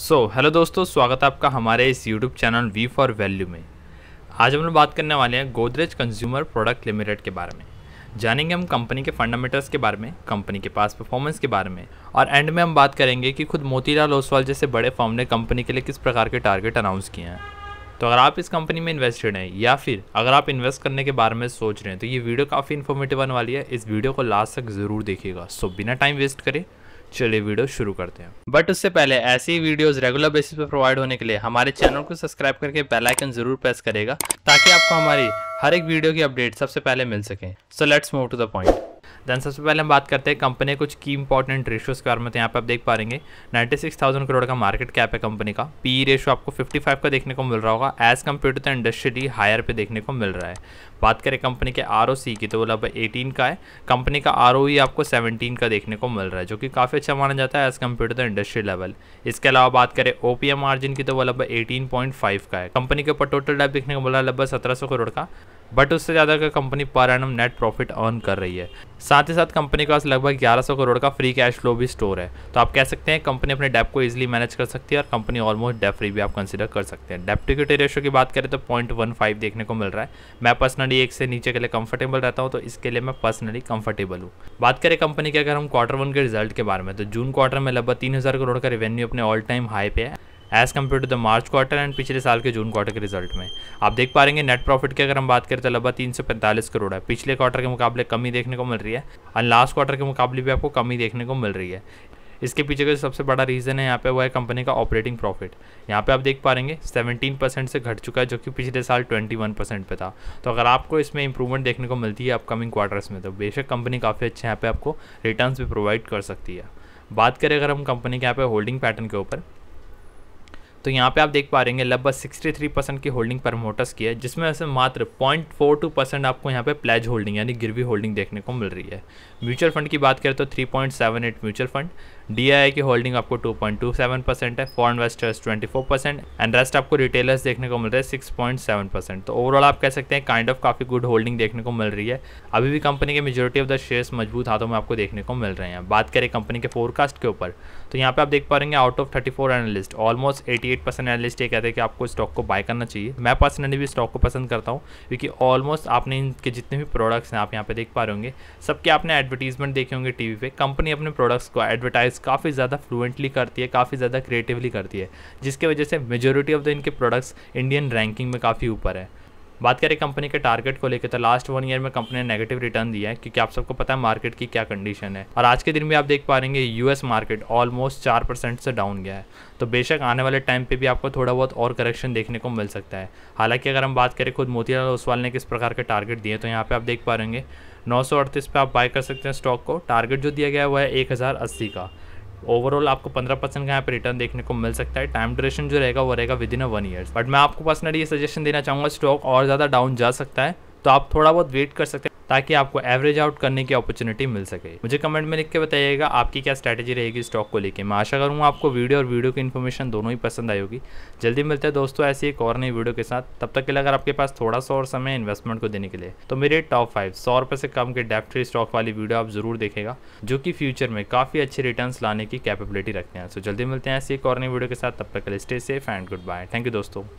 Hello दोस्तों, स्वागत है आपका हमारे इस YouTube channel we for value में। आज हम लोग बात करने वाले हैं गोदरेज कंज्यूमर प्रोडक्ट लिमिटेड के बारे में। जानेंगे हम कंपनी के फंडामेंटल्स के बारे में, कंपनी के पास परफॉर्मेंस के बारे में, और एंड में हम बात करेंगे कि खुद मोतीलाल ओसवाल जैसे बड़े फर्म ने कंपनी के लिए किस प्रकार के टारगेट अनाउंस किए हैं। तो अगर आप इस कंपनी में इन्वेस्टेड हैं या फिर अगर आप इन्वेस्ट करने के बारे में सोच रहे हैं तो ये वीडियो काफ़ी इन्फॉर्मेटिव होने वाली है। इस वीडियो को लास्ट तक ज़रूर देखिएगा। सो बिना टाइम वेस्ट करें चलिए वीडियो शुरू करते हैं। बट उससे पहले ऐसे ही वीडियोस रेगुलर बेसिस पर प्रोवाइड होने के लिए हमारे चैनल को सब्सक्राइब करके बेल आइकन जरूर प्रेस करेगा ताकि आपको हमारी हर एक वीडियो की अपडेट सबसे पहले मिल सके। So let's move to the point. Then सबसे पहले हम बात करते हैं कंपनी के कुछ की इंपॉर्टेंट रेशियोज़ के बारे में। तो यहाँ पर आप देख पा रहेंगे 96,000 करोड़ का मार्केट कैप है कंपनी का। पी रेशो आपको 55 का देखने को मिल रहा होगा as compare to the industry higher पे देखने को मिल रहा है। बात करें कंपनी के आरओसी की तो वो लगभग 18 का है। कंपनी का आरओई आपको 17 का देखने को मिल रहा है जो कि काफ़ी अच्छा माना जाता है as compare to the industry level. इसके अलावा बात करें ओपीएम मार्जिन की तो वो लगभग 18.5 का है। कंपनी के ऊपर टोटल डेट देखने को मिल रहा है लगभग 1700 करोड़ का, बट उससे ज़्यादा का company per annum net profit earn कर रही है। साथ ही साथ कंपनी के पास लगभग 1100 करोड़ का फ्री कैश फ्लो भी स्टोर है। तो आप कह सकते हैं कंपनी अपने डेप को इजीली मैनेज कर सकती है और कंपनी ऑलमोस्ट डेप फ्री भी आप कंसीडर कर सकते हैं। डेप टू इक्विटी रेशियो की बात करें तो 0.15 देखने को मिल रहा है। मैं पर्सनली एक से नीचे के लिए कंफर्टेबल रहता हूँ, तो इसके लिए मैं पर्सनली कंफर्टेबल हूँ। बात करें कंपनी के अगर हम क्वार्टर 1 के रिजल्ट के बारे में तो जून क्वार्टर में लगभग 3,000 करोड़ का रेवेन्यू अपने ऑल टाइम हाई पे है as compare to the March quarter and पिछले साल के जून क्वार्टर के रिजल्ट में। आप देख पा रहेंगे नेट प्रॉफिट की अगर हम बात करें तो लगभग 345 करोड़ है। पिछले क्वार्टर के मुकाबले कमी देखने को मिल रही है और लास्ट क्वार्टर के मुकाबले भी आपको कमी देखने को मिल रही है। इसके पीछे का सबसे बड़ा रीज़न है यहाँ पे वो है कंपनी का ऑपरेटिंग प्रॉफिट। यहाँ पे आप देख पा रहेंगे 17% से घट चुका है जो कि पिछले साल 21% पे था। तो अगर आपको इसमें इंप्रूवमेंट देखने को मिलती है अपकमिंग क्वार्टर्स में तो बेशक कंपनी काफ़ी अच्छे यहाँ पे आपको रिटर्न्स भी प्रोवाइड कर सकती है। बात करें अगर हम कंपनी के यहाँ पे होल्डिंग पैटर्न के ऊपर तो यहाँ पे आप देख पा रहेंगे लगभग 63% की होल्डिंग प्रमोटर्स की है, जिसमें वैसे मात्र 0.42% आपको यहाँ पे प्लेज होल्डिंग यानी गिरवी होल्डिंग देखने को मिल रही है। म्यूचुअल फंड की बात करें तो 3.78 म्यूचुअल फंड, डीआईआई की होल्डिंग आपको 2.27% है, फॉरेन इन्वेस्टर्स 24% एंड रेस्ट आपको रिटेलर्स देखने को मिल रहा है 6.7%। तो ओवरऑल आप कह सकते हैं काइंड ऑफ काफ़ी गुड होल्डिंग देखने को मिल रही है। अभी भी कंपनी के मेजोरिटी ऑफ द शेयर्स मजबूत हाथों में आपको देखने को मिल रहे हैं। बात करें कंपनी के फोरकास्ट के ऊपर तो यहाँ पर आप देख पा रहेंगे out of 34 analyst almost 88% analyst ये कहते हैं कि आपको स्टॉक को बाय करना चाहिए। मैं पर्सनली भी स्टॉक को पसंद करता हूँ क्योंकि ऑलमोस्ट आपने इनके जितने भी प्रोडक्ट्स हैं आप यहाँ पे देख पा रहे होंगे सबके आपने एडवर्टीजमेंट देखे होंगे टीवी पे। कंपनी अपने प्रोडक्ट्स को एडवर्टाइज़ काफ़ी ज़्यादा फ्लुएंटली करती है, काफ़ी ज़्यादा क्रिएटिवली करती है, जिसकी वजह से मेजोरिटी ऑफ द इनके प्रोडक्ट्स इंडियन रैंकिंग में काफ़ी ऊपर है। बात करें कंपनी के टारगेट को लेकर तो लास्ट 1 ईयर में कंपनी ने नेगेटिव रिटर्न दिया है क्योंकि आप सबको पता है मार्केट की क्या कंडीशन है। और आज के दिन भी आप देख पा रहेंगे यूएस मार्केट ऑलमोस्ट 4% से डाउन गया है। तो बेशक आने वाले टाइम पे भी आपको थोड़ा बहुत और करेक्शन देखने को मिल सकता है। हालांकि अगर हम बात करें खुद मोतीलाल ओसवाल ने किस प्रकार के टारगेट दिए तो यहाँ पर आप देख पा रहेंगे 938 पे आप बाय कर सकते हैं स्टॉक को। टारगेट जो दिया गया है वह है 1080 का। ओवरऑल आपको 15% का यहाँ पर रिटर्न देखने को मिल सकता है। टाइम ड्यूरेशन जो रहेगा वो रहेगा विदिन अ 1 ईयर। बट मैं आपको पर्सनली ये सजेशन देना चाहूँगा स्टॉक और ज़्यादा डाउन जा सकता है तो आप थोड़ा बहुत वेट कर सकते हैं ताकि आपको एवरेज आउट करने की अपॉर्चुनिटी मिल सके। मुझे कमेंट में लिख के बताइएगा आपकी क्या स्ट्रैटेजी रहेगी स्टॉक को लेकर। मैं आशा करूँगा आपको वीडियो और वीडियो की इन्फॉर्मेशन दोनों ही पसंद आई होगी। जल्दी मिलते हैं दोस्तों ऐसी एक और नई वीडियो के साथ। तब तक के लिए अगर आपके पास थोड़ा सा और समय इन्वेस्टमेंट को देने के लिए तो मेरे टॉप 5 ₹100 से कम के डेट फ्री स्टॉक वाली वीडियो आप जरूर देखेगा जो कि फ्यूचर में काफ़ी अच्छे रिटर्न लाने की कैपेबिलिटी रखते हैं। सो जल्दी मिलते हैं ऐसी एक और नई वीडियो के साथ। तब तक के लिए stay safe and good bye. Thank you दोस्तों।